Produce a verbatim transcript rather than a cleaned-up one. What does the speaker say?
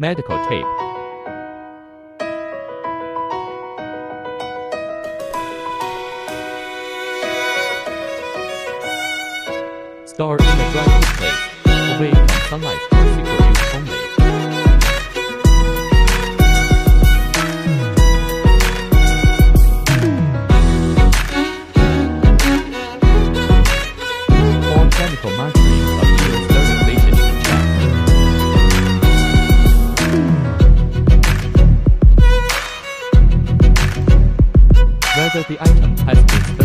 Medical tip. Store in a dry place, away from sunlight for secret use only. Whether the item has been